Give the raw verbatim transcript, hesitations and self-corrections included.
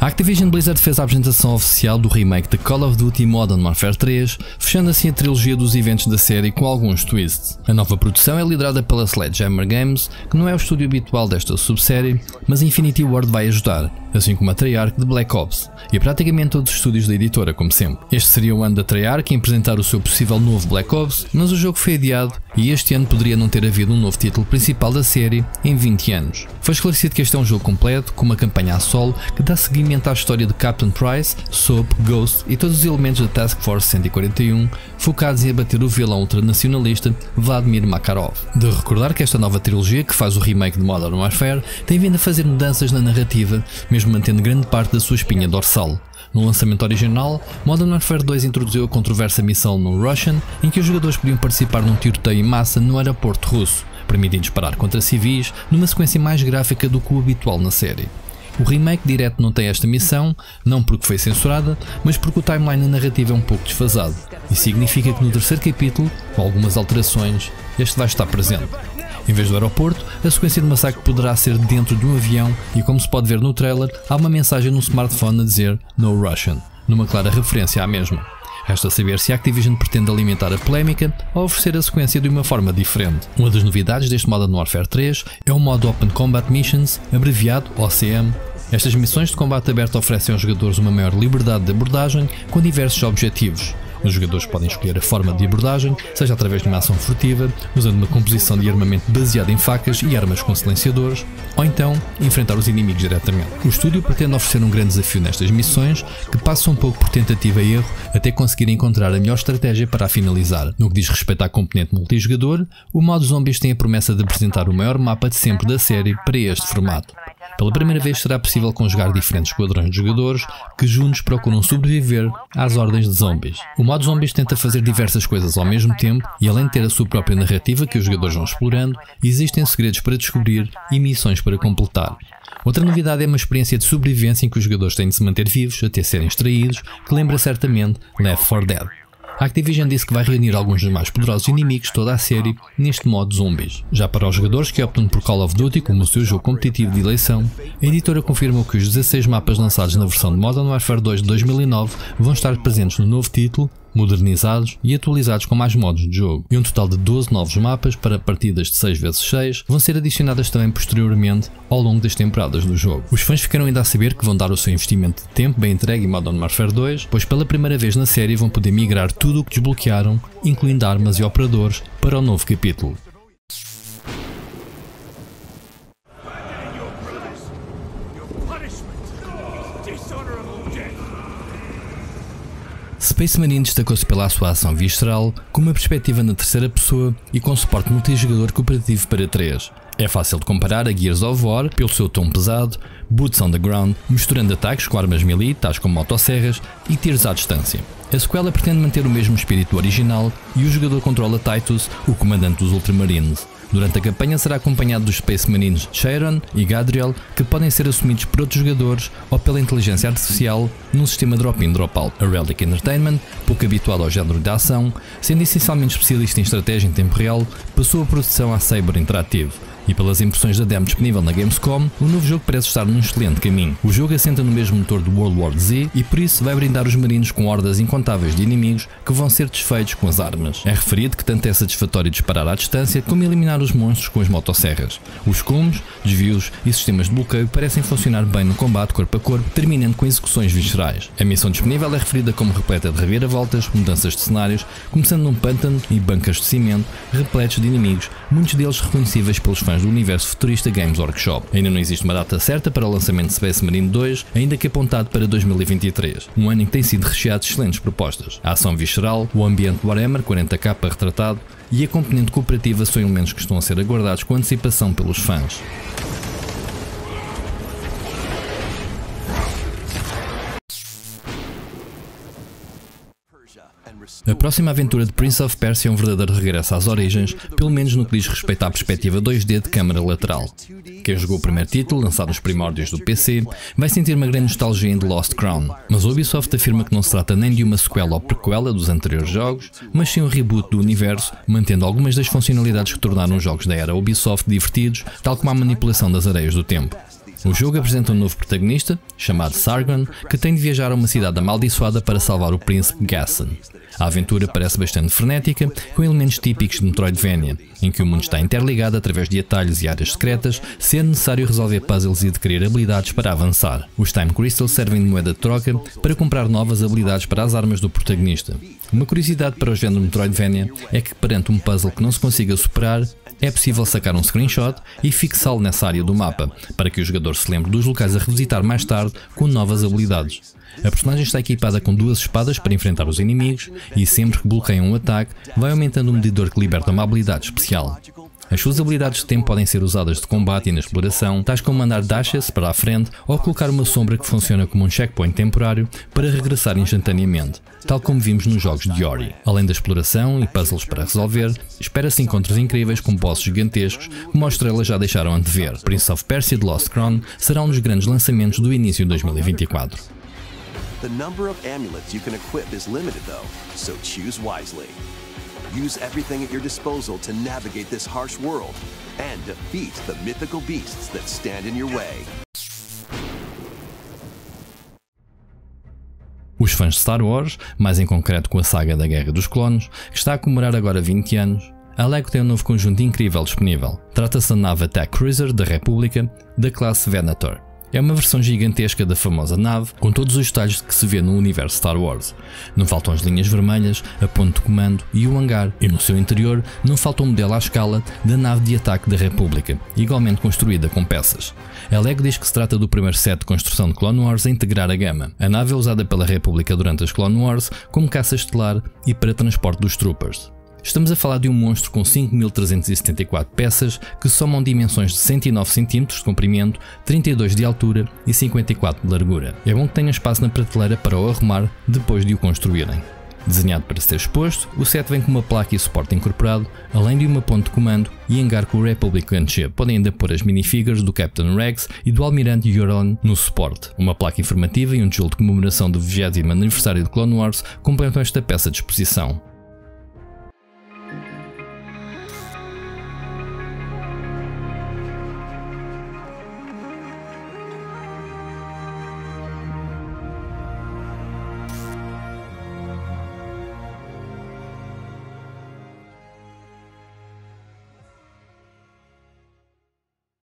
A Activision Blizzard fez a apresentação oficial do remake de Call of Duty Modern Warfare três, fechando assim a trilogia dos eventos da série com alguns twists. A nova produção é liderada pela Sledgehammer Games, que não é o estúdio habitual desta subsérie, mas Infinity Ward vai ajudar, assim como a Treyarch de Black Ops, e praticamente todos os estúdios da editora, como sempre. Este seria o ano da Treyarch em apresentar o seu possível novo Black Ops, mas o jogo foi adiado e este ano poderia não ter havido um novo título principal da série em vinte anos. Foi esclarecido que este é um jogo completo, com uma campanha a solo, que dá seguimento à história de Captain Price, Soap, Ghost e todos os elementos da Task Force cento e quarenta e um, focados em abater o vilão ultranacionalista Vladimir Makarov. De recordar que esta nova trilogia, que faz o remake de Modern Warfare, tem vindo a fazer mudanças na narrativa, mesmo mantendo grande parte da sua espinha dorsal. No lançamento original, Modern Warfare dois introduziu a controversa missão No Russian, em que os jogadores podiam participar num tiroteio em massa no aeroporto russo, permitindo disparar contra civis numa sequência mais gráfica do que o habitual na série. O remake direto não tem esta missão, não porque foi censurada, mas porque o timeline da narrativa é um pouco desfasado. Isso significa que no terceiro capítulo, com algumas alterações, este vai estar presente. Em vez do aeroporto, a sequência de massacre poderá ser dentro de um avião e, como se pode ver no trailer, há uma mensagem no smartphone a dizer No Russian, numa clara referência à mesma. Resta saber se a Activision pretende alimentar a polémica ou oferecer a sequência de uma forma diferente. Uma das novidades deste Modern Warfare três é o modo Open Combat Missions, abreviado O C M. Estas missões de combate aberto oferecem aos jogadores uma maior liberdade de abordagem com diversos objetivos. Os jogadores podem escolher a forma de abordagem, seja através de uma ação furtiva, usando uma composição de armamento baseada em facas e armas com silenciadores, ou então enfrentar os inimigos diretamente. O estúdio pretende oferecer um grande desafio nestas missões, que passa um pouco por tentativa e erro até conseguir encontrar a melhor estratégia para a finalizar. No que diz respeito à componente multijogador, o modo Zombies tem a promessa de apresentar o maior mapa de sempre da série para este formato. Pela primeira vez será possível conjugar diferentes esquadrões de jogadores que juntos procuram sobreviver às ordens de zombies. O modo Zombies tenta fazer diversas coisas ao mesmo tempo e, além de ter a sua própria narrativa que os jogadores vão explorando, existem segredos para descobrir e missões para completar. Outra novidade é uma experiência de sobrevivência em que os jogadores têm de se manter vivos até serem extraídos, que lembra certamente Left quatro Dead. A Activision disse que vai reunir alguns dos mais poderosos inimigos de toda a série neste modo zombies. Já para os jogadores que optam por Call of Duty como o seu jogo competitivo de eleição, a editora confirmou que os dezasseis mapas lançados na versão de Modern Warfare dois de dois mil e nove vão estar presentes no novo título, modernizados e atualizados com mais modos de jogo, e um total de doze novos mapas para partidas de seis por seis vão ser adicionadas também posteriormente ao longo das temporadas do jogo. Os fãs ficaram ainda a saber que vão dar o seu investimento de tempo bem entregue em Modern Warfare dois, pois pela primeira vez na série vão poder migrar tudo o que desbloquearam, incluindo armas e operadores, para o novo capítulo. Space Marine destacou-se pela sua ação visceral, com uma perspectiva na terceira pessoa e com suporte multijogador cooperativo para três. É fácil de comparar a Gears of War pelo seu tom pesado, boots on the ground, misturando ataques com armas melee, tais como motosserras e tiros à distância. A sequela pretende manter o mesmo espírito original e o jogador controla Titus, o comandante dos Ultramarines. Durante a campanha será acompanhado dos Space Marines Sharon e Gadriel, que podem ser assumidos por outros jogadores ou pela inteligência artificial num sistema drop-in drop-out. A Relic Entertainment, pouco habituada ao género de ação, sendo essencialmente especialista em estratégia em tempo real, passou a produção à Saber Interactive. E pelas impressões da demo disponível na Gamescom, o novo jogo parece estar num excelente caminho. O jogo assenta no mesmo motor do World War Z e por isso vai brindar os marinos com hordas incontáveis de inimigos que vão ser desfeitos com as armas. É referido que tanto é satisfatório disparar à distância como eliminar os monstros com as motosserras. Os combos, desvios e sistemas de bloqueio parecem funcionar bem no combate corpo a corpo, terminando com execuções viscerais. A missão disponível é referida como repleta de reviravoltas, mudanças de cenários, começando num pântano e bancas de cimento repletos de inimigos, muitos deles reconhecíveis pelos fãs do universo futurista Games Workshop. Ainda não existe uma data certa para o lançamento de Space Marine dois, ainda que apontado para dois mil e vinte e três, um ano em que tem sido recheado de excelentes propostas. A ação visceral, o ambiente Warhammer quarenta K retratado e a componente cooperativa são elementos que estão a ser aguardados com antecipação pelos fãs. A próxima aventura de Prince of Persia é um verdadeiro regresso às origens, pelo menos no que diz respeito à perspectiva dois D de câmara lateral. Quem jogou o primeiro título, lançado nos primórdios do P C, vai sentir uma grande nostalgia em The Lost Crown, mas a Ubisoft afirma que não se trata nem de uma sequela ou prequela dos anteriores jogos, mas sim um reboot do universo, mantendo algumas das funcionalidades que tornaram os jogos da era Ubisoft divertidos, tal como a manipulação das areias do tempo. O jogo apresenta um novo protagonista, chamado Sargon, que tem de viajar a uma cidade amaldiçoada para salvar o príncipe Gassan. A aventura parece bastante frenética, com elementos típicos de Metroidvania, em que o mundo está interligado através de atalhos e áreas secretas, sendo necessário resolver puzzles e adquirir habilidades para avançar. Os Time Crystals servem de moeda de troca para comprar novas habilidades para as armas do protagonista. Uma curiosidade para o género Metroidvania é que perante um puzzle que não se consiga superar, é possível sacar um screenshot e fixá-lo nessa área do mapa, para que o jogador se lembre dos locais a revisitar mais tarde com novas habilidades. A personagem está equipada com duas espadas para enfrentar os inimigos e sempre que bloqueia um ataque, vai aumentando o medidor que liberta uma habilidade especial. As suas habilidades de tempo podem ser usadas de combate e na exploração, tais como mandar dashes para a frente ou colocar uma sombra que funciona como um checkpoint temporário para regressar instantaneamente, tal como vimos nos jogos de Ori. Além da exploração e puzzles para resolver, espera-se encontros incríveis com bosses gigantescos, como as estrelas já deixaram antever. Prince of Persia: the Lost Crown será um dos grandes lançamentos do início de dois mil e vinte e quatro. The number of amulets you can equip is limited though, so choose wisely. Use everything at your disposal to navigate this harsh world and defeat the mythical beasts that stand in your way. Os fãs de Star Wars, mais em concreto com a saga da Guerra dos Clones, que está a comemorar agora vinte anos, a LEGO tem um novo conjunto incrível disponível. Trata-se da nave Attack Cruiser da República, da classe Venator. É uma versão gigantesca da famosa nave, com todos os detalhes que se vê no universo Star Wars. Não faltam as linhas vermelhas, a ponte de comando e o hangar, e no seu interior não falta um modelo à escala da nave de ataque da República, igualmente construída com peças. A LEGO diz que se trata do primeiro set de construção de Clone Wars a integrar a gama. A nave é usada pela República durante as Clone Wars como caça estelar e para transporte dos troopers. Estamos a falar de um monstro com cinco mil trezentas e setenta e quatro peças que somam dimensões de cento e nove centímetros de comprimento, trinta e dois de altura e cinquenta e quatro de largura. É bom que tenha espaço na prateleira para o arrumar depois de o construírem. Desenhado para ser exposto, o set vem com uma placa e suporte incorporado, além de uma ponte de comando e hangar com o Republic Gunship. Podem ainda pôr as minifigures do Captain Rex e do Almirante Yoron no suporte. Uma placa informativa e um tijolo de comemoração do vigésimo aniversário de Clone Wars completam esta peça de exposição.